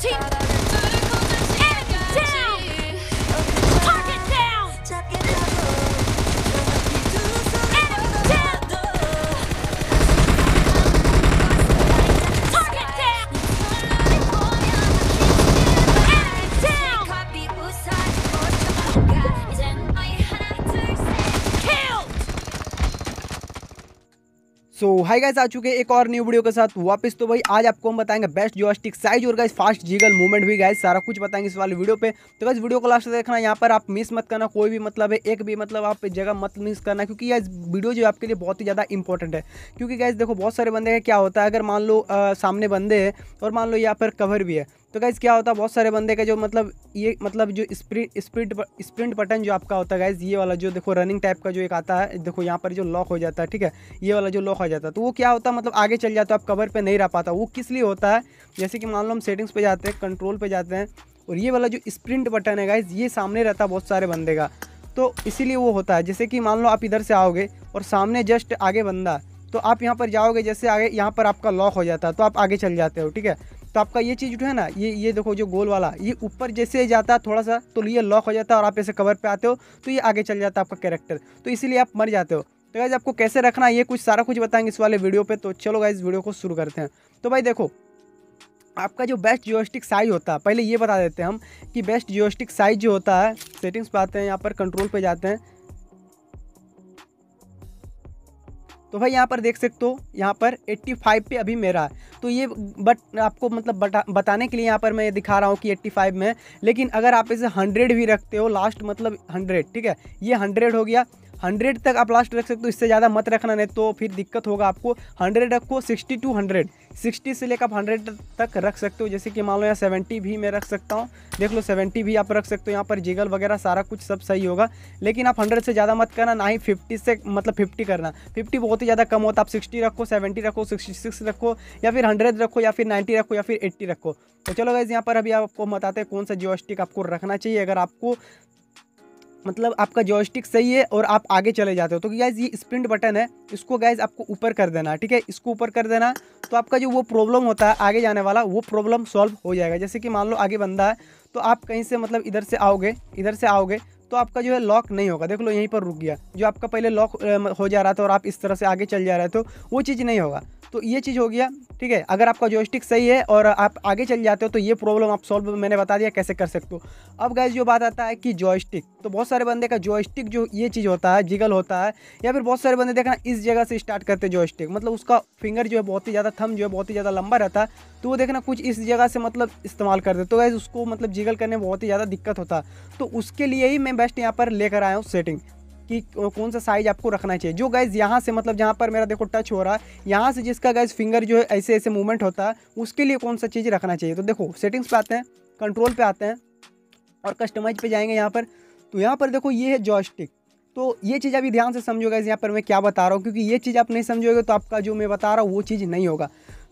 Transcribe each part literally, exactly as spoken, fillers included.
team! Enemy down! Target down! Enemy down! Target down! Enemy down! Killed! So hi guys, आ चुके एक और new video के साथ वापस। तो भाई आज आपको हम बताएंगे बेस्ट जॉयस्टिक साइज और गाइस फास्ट जीगल मूवमेंट भी गाइस सारा कुछ बताएंगे इस वाले वीडियो पे। तो गाइस वीडियो को लास्ट तक देखना, यहाँ पर आप मिस मत करना कोई भी मतलब है, एक भी मतलब आप जगह मत मिस करना, क्योंकि यह वीडियो जो आपके लिए बहुत ही ज़्यादा इंपॉर्टेंट है। क्योंकि गाइस देखो बहुत सारे बंदे का क्या होता है, अगर मान लो आ, सामने बंदे हैं और मान लो यहाँ पर कवर भी है, तो गाइस क्या होता है बहुत सारे बंदे का जो मतलब ये मतलब जो स्प्रिंट स्प्रिंट स्प्रिंट बटन जो आपका होता है गाइस, ये वाला जो देखो रनिंग टाइप का जो एक आता है, देखो यहाँ पर जो लॉक हो जाता है, ठीक है, ये वाला जो लॉक हो जाता है, तो वो क्या होता है मतलब आगे चल जाता है, आप कवर पे नहीं रह पाता। वो किस लिए होता है, जैसे कि मान लो हम सेटिंग्स पे जाते हैं, कंट्रोल पे जाते हैं, और ये वाला जो स्प्रिंट बटन है गाइस ये सामने रहता है बहुत सारे बंदे का, तो इसीलिए वो होता है। जैसे कि मान लो आप इधर से आओगे और सामने जस्ट आगे बंदा, तो आप यहाँ पर जाओगे, जैसे आगे यहाँ पर आपका लॉक हो जाता है तो आप आगे चल जाते हो, ठीक है। तो आपका ये चीज़ जो है ना, ये ये देखो जो गोल वाला, ये ऊपर जैसे जाता है थोड़ा सा तो ये लॉक हो जाता है और आप ऐसे कवर पे आते हो तो ये आगे चल जाता है आपका कैरेक्टर, तो इसीलिए आप मर जाते हो। तो गाइस आपको कैसे रखना है ये कुछ सारा कुछ बताएंगे इस वाले वीडियो पे। तो चलो गाइस वीडियो को शुरू करते हैं। तो भाई देखो आपका जो बेस्ट जॉयस्टिक साइज होता है, पहले ये बता देते हैं हम कि बेस्ट जॉयस्टिक साइज जो होता है, सेटिंग्स पे आते हैं, यहाँ पर कंट्रोल पे जाते हैं, तो भाई यहाँ पर देख सकते हो यहाँ पर पचासी पे अभी मेरा है, तो ये बट आपको मतलब बता बताने के लिए यहाँ पर मैं दिखा रहा हूँ कि पचासी में। लेकिन अगर आप इसे सौ भी रखते हो लास्ट, मतलब सौ, ठीक है, ये सौ हो गया, सौ तक आप लास्ट रख सकते हो, इससे ज़्यादा मत रखना नहीं तो फिर दिक्कत होगा आपको। सौ रखो, साठ टू सौ, साठ से लेकर आप सौ तक रख सकते हो। जैसे कि मान लो यहाँ सत्तर भी मैं रख सकता हूँ, देख लो सत्तर भी आप रख सकते हो, यहाँ पर जिगल वगैरह सारा कुछ सब सही होगा, लेकिन आप सौ से ज़्यादा मत करना, ना ही पचास से मतलब पचास करना, पचास बहुत ही ज़्यादा कम होता। आप साठ रखो, सत्तर रखो, छियासठ रखो, या फिर सौ रखो, या फिर नब्बे रखो, या फिर अस्सी रखो। तो चलो गाइस यहाँ पर अभी आपको बताते हैं कौन सा जॉयस्टिक आपको रखना चाहिए अगर आपको मतलब आपका जॉयस्टिक सही है और आप आगे चले जाते हो। तो गाइस ये स्प्रिंट बटन है, इसको गाइस आपको ऊपर कर देना, ठीक है, इसको ऊपर कर देना, तो आपका जो वो प्रॉब्लम होता है आगे जाने वाला वो प्रॉब्लम सॉल्व हो जाएगा। जैसे कि मान लो आगे बंदा है तो आप कहीं से मतलब इधर से आओगे, इधर से आओगे तो आपका जो है लॉक नहीं होगा, देख लो यहीं पर रुक गया, जो आपका पहले लॉक हो जा रहा था और आप इस तरह से आगे चल जा रहे थे वो चीज़ नहीं होगा। तो ये चीज़ हो गया, ठीक है, अगर आपका जॉयस्टिक सही है और आप आगे चल जाते हो तो ये प्रॉब्लम आप सॉल्व मैंने बता दिया कैसे कर सकते हो। अब गाइस जो बात आता है कि जॉयस्टिक, तो बहुत सारे बंदे का जॉयस्टिक जो ये चीज़ होता है जिगल होता है, या फिर बहुत सारे बंदे देखना इस जगह से स्टार्ट करते हैं जॉयस्टिक, मतलब उसका फिंगर जो है बहुत ही ज़्यादा, थंब जो है बहुत ही ज़्यादा लंबा रहता है, तो वो देखना कुछ इस जगह से मतलब इस्तेमाल करते, तो गाइस उसको मतलब जिगल करने में बहुत ही ज़्यादा दिक्कत होता। तो उसके लिए ही मैं बेस्ट यहाँ पर लेकर आया हूँ सेटिंग कि कौन सा साइज आपको रखना चाहिए। जो गाइस यहाँ से मतलब जहाँ पर मेरा देखो टच हो रहा है, यहाँ से जिसका गाइस फिंगर जो है ऐसे ऐसे मूवमेंट होता है, उसके लिए कौन सा चीज़ रखना चाहिए। तो देखो सेटिंग्स पे आते हैं, कंट्रोल पे आते हैं और कस्टमाइज पे जाएंगे यहाँ पर, तो यहाँ पर देखो ये है जॉयस्टिक। तो ये चीज़ अभी ध्यान से समझो गाइस यहाँ पर मैं क्या बता रहा हूँ, क्योंकि ये चीज़ आप नहीं समझोगे तो आपका जो मैं बता रहा हूँ वो चीज़ नहीं होगा।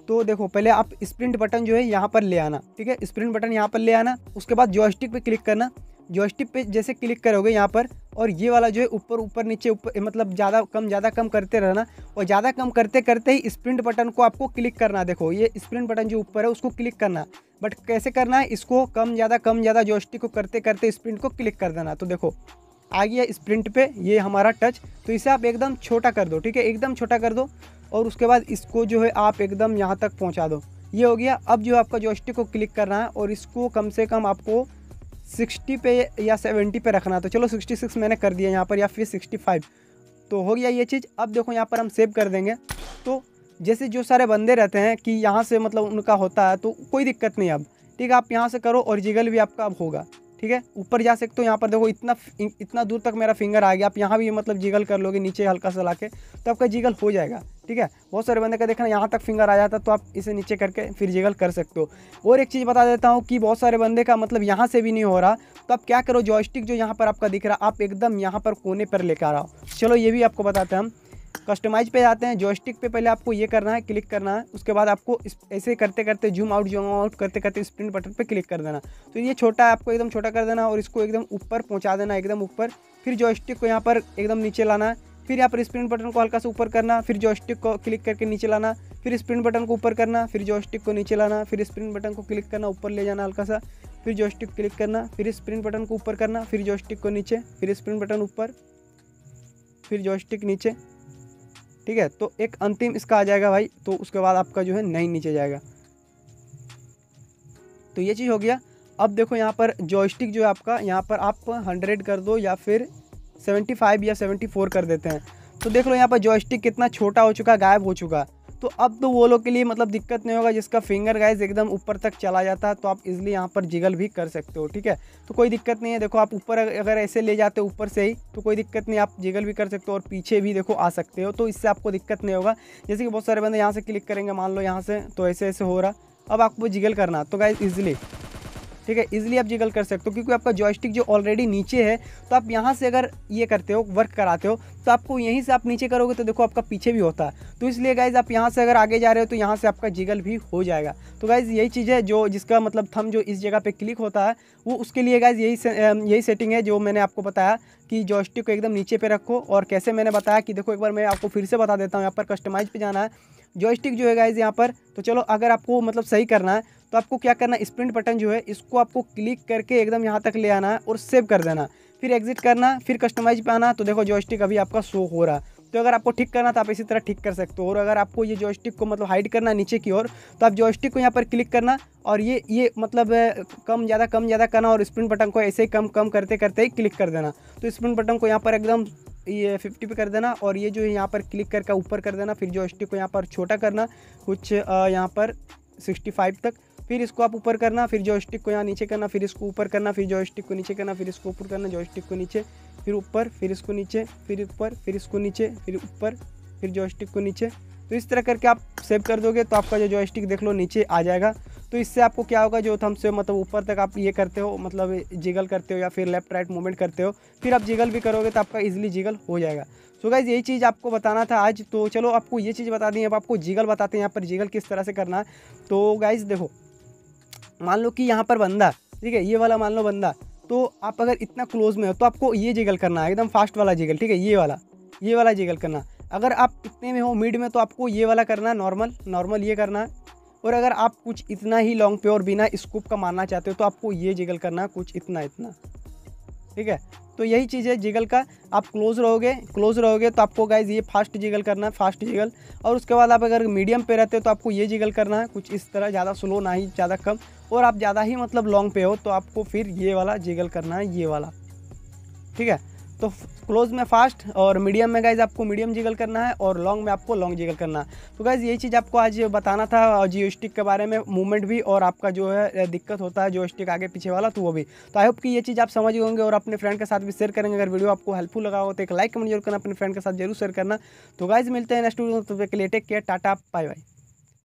तो देखो पहले आप स्प्रिंट बटन जो है यहाँ पर ले आना, ठीक है, स्प्रिंट बटन यहाँ पर ले आना, उसके बाद जॉयस्टिक पे क्लिक करना। जॉयस्टिक पे जैसे क्लिक करोगे यहाँ पर, और ये वाला जो है ऊपर ऊपर नीचे ऊपर मतलब ज़्यादा कम ज़्यादा कम करते रहना, और ज़्यादा कम करते करते ही स्प्रिंट बटन को आपको क्लिक करना। देखो ये स्प्रिंट बटन जो ऊपर है उसको क्लिक करना, बट कैसे करना है, इसको कम ज़्यादा कम ज़्यादा जॉयस्टिक को करते करते स्प्रिंट को क्लिक कर देना। तो देखो आ गया स्प्रिंट पे ये हमारा टच, तो इसे आप एकदम छोटा कर दो, ठीक है, एकदम छोटा कर दो, और उसके बाद इसको जो है आप एकदम यहाँ तक पहुँचा दो, ये हो गया। अब जो आपका जॉयस्टिक को क्लिक करना है और इसको कम से कम आपको साठ पे या सत्तर पे रखना। तो चलो छियासठ मैंने कर दिया यहाँ पर, या फिर पैंसठ, तो हो गया ये चीज़। अब देखो यहाँ पर हम सेव कर देंगे, तो जैसे जो सारे बंदे रहते हैं कि यहाँ से मतलब उनका होता है तो कोई दिक्कत नहीं अब, ठीक है, आप यहाँ से करो और जिगल भी आपका अब होगा, ठीक है। ऊपर जा सकते हो, यहाँ पर देखो इतना इतना दूर तक मेरा फिंगर आ गया, आप यहाँ भी मतलब जिगल कर लोगे नीचे हल्का सा ला के तो आपका जिगल हो जाएगा, ठीक है। बहुत सारे बंदे का देखना यहाँ तक फिंगर आ जाता तो आप इसे नीचे करके फिर जिगल कर सकते हो। और एक चीज़ बता देता हूँ कि बहुत सारे बंदे का मतलब यहाँ से भी नहीं हो रहा, तो आप क्या करो, जॉयस्टिक जो यहाँ पर आपका दिख रहा आप एकदम यहाँ पर कोने पर लेकर आ रहा हो। चलो ये भी आपको बताते हैं, हम कस्टमाइज पे जाते हैं, जॉयस्टिक पे पहले आपको ये करना है, क्लिक करना है, उसके बाद आपको ऐसे करते करते जूम आउट जूम आउट करते करते स्प्रिंट बटन पे क्लिक कर देना। तो ये छोटा है आपको एकदम छोटा कर देना और इसको एकदम ऊपर पहुंचा देना, एकदम ऊपर, फिर जॉयस्टिक को यहाँ पर एकदम नीचे लाना है, फिर यहाँ पर स्प्रिंट बटन को हल्का से ऊपर करना, फिर जॉयस्टिक को क्लिक करके नीचे लाना, फिर स्प्रिंट बटन को ऊपर करना, फिर जॉयस्टिक को नीचे लाना, फिर स्प्रिंट बटन को क्लिक करना, ऊपर ले जाना हल्का सा, फिर जॉयस्टिक क्लिक करना, फिर स्प्रिंट बटन को ऊपर करना, फिर जॉयस्टिक को नीचे, फिर स्प्रिंट बटन ऊपर, फिर जॉयस्टिक नीचे। ठीक है, तो एक अंतिम इसका आ जाएगा भाई, तो उसके बाद आपका जो है नहीं नीचे जाएगा। तो ये चीज़ हो गया। अब देखो यहाँ पर जॉयस्टिक जो है आपका, यहाँ पर आप हंड्रेड कर दो या फिर पचहत्तर या चौहत्तर कर देते हैं। तो देख लो यहाँ पर जॉयस्टिक कितना छोटा हो चुका, गायब हो चुका। तो अब तो वो लोग के लिए मतलब दिक्कत नहीं होगा जिसका फिंगर गाइज एकदम ऊपर तक चला जाता है, तो आप इजीली यहाँ पर जिगल भी कर सकते हो। ठीक है, तो कोई दिक्कत नहीं है। देखो आप ऊपर अगर ऐसे ले जाते हो ऊपर से ही तो कोई दिक्कत नहीं, आप जिगल भी कर सकते हो और पीछे भी देखो आ सकते हो, तो इससे आपको दिक्कत नहीं होगा। जैसे कि बहुत सारे बंदे यहाँ से क्लिक करेंगे, मान लो यहाँ से, तो ऐसे ऐसे हो रहा, अब आपको जिगल करना तो गाइज ईजिली, ठीक है, इजीली आप जिगल कर सकते हो क्योंकि आपका जॉयस्टिक जो ऑलरेडी नीचे है। तो आप यहाँ से अगर ये करते हो, वर्क कराते हो, तो आपको यहीं से आप नीचे करोगे तो देखो आपका पीछे भी होता है। तो इसलिए गाइज आप यहाँ से अगर आगे जा रहे हो तो यहाँ से आपका जिगल भी हो जाएगा। तो गाइज यही चीज़ है जो जिसका मतलब थंब जो इस जगह पर क्लिक होता है वो उसके लिए गाइज यही से, यही सेटिंग है जो मैंने आपको बताया कि जॉयस्टिक को एकदम नीचे पर रखो। और कैसे मैंने बताया कि देखो एक बार मैं आपको फिर से बता देता हूँ, यहाँ पर कस्टमाइज पर जाना है, जॉयस्टिक जो है गाइज यहाँ पर। तो चलो अगर आपको मतलब सही करना है तो आपको क्या करना है, स्प्रिंट बटन जो है इसको आपको क्लिक करके एकदम यहाँ तक ले आना है और सेव कर देना, फिर एग्जिट करना, फिर कस्टमाइज पे आना। तो देखो जॉयस्टिक अभी आपका शो हो रहा है। तो अगर आपको ठीक करना तो आप इसी तरह ठीक कर सकते हो। और अगर आपको ये जॉयस्टिक को मतलब हाइड करना नीचे की ओर, तो आप जॉयस्टिक को यहाँ पर क्लिक करना और ये ये मतलब कम ज़्यादा कम ज़्यादा करना और स्प्रिंट बटन को ऐसे ही कम कम करते करते ही क्लिक कर देना। तो स्प्रिंट बटन को यहाँ पर एकदम ये फिफ्टी पे कर देना और ये जो है यहाँ पर क्लिक करके ऊपर कर देना, फिर जॉयस्टिक को यहाँ पर छोटा करना कुछ यहाँ पर पैंसठ तक, फिर इसको आप ऊपर करना, फिर जॉयस्टिक को यहाँ नीचे करना, फिर इसको ऊपर करना, फिर जॉयस्टिक को नीचे करना, फिर इसको ऊपर करना, जॉयस्टिक को नीचे, फिर ऊपर, फिर इसको नीचे, फिर ऊपर, फिर इसको नीचे, फिर ऊपर, फिर जॉयस्टिक को नीचे। तो इस तरह करके आप सेव कर दोगे तो आपका जो जॉयस्टिक देख लो नीचे आ जाएगा। तो इससे आपको क्या होगा, जो थंब से मतलब ऊपर तक आप ये करते हो, मतलब जिगल करते हो या फिर लेफ्ट राइट मूवमेंट करते हो, फिर आप जिगल भी करोगे तो आपका इजीली जिगल हो जाएगा। सो गाइज यही चीज़ आपको बताना था आज। तो चलो आपको ये चीज़ बता दी, अब आपको जिगल बताते हैं यहाँ पर जिगल किस तरह से करना है। तो गाइज देखो, मान लो कि यहाँ पर बंदा, ठीक है, ये वाला मान लो बंदा, तो आप अगर इतना क्लोज में हो तो आपको ये जिगल करना है, एकदम फास्ट वाला जिगल, ठीक है, ये वाला ये वाला जिगल करना। अगर आप इतने में हो मिड में तो आपको ये वाला करना है, नॉर्मल नॉर्मल ये करना है। और अगर आप कुछ इतना ही लॉन्ग पे और बिना स्कूप का मारना चाहते हो तो आपको ये जिगल करना है, कुछ इतना इतना, ठीक है। तो यही चीज़ है जिगल का। आप क्लोज रहोगे क्लोज रहोगे तो आपको गाइज ये फास्ट जिगल करना है, फास्ट जिगल। और उसके बाद आप अगर मीडियम पे रहते हो तो आपको ये जिगल करना है कुछ इस तरह, ज़्यादा स्लो ना ही ज़्यादा कम। और आप ज़्यादा ही मतलब लॉन्ग पे हो तो आपको फिर ये वाला जिगल करना है, ये वाला, ठीक है। तो क्लोज में फास्ट और मीडियम में गाइज आपको मीडियम जिगल करना है और लॉन्ग में आपको लॉन्ग जिगल करना है। तो गाइज यही चीज़ आपको आज बताना था जॉयस्टिक के बारे में, मूवमेंट भी और आपका जो है दिक्कत होता है जॉयस्टिक आगे पीछे वाला, तो वो भी। तो आई होप कि ये चीज़ आप समझ गए होंगे और अपने फ्रेंड के साथ भी शेयर करेंगे। अगर वीडियो आपको हेल्पफुल लगा हो तो एक लाइक कमेंट जरूर करना, अपने फ्रेंड के साथ जरूर शेयर करना। तो गाइज मिलते हैं नेक्स्ट वीडियो, तो take care, tata, bye bye.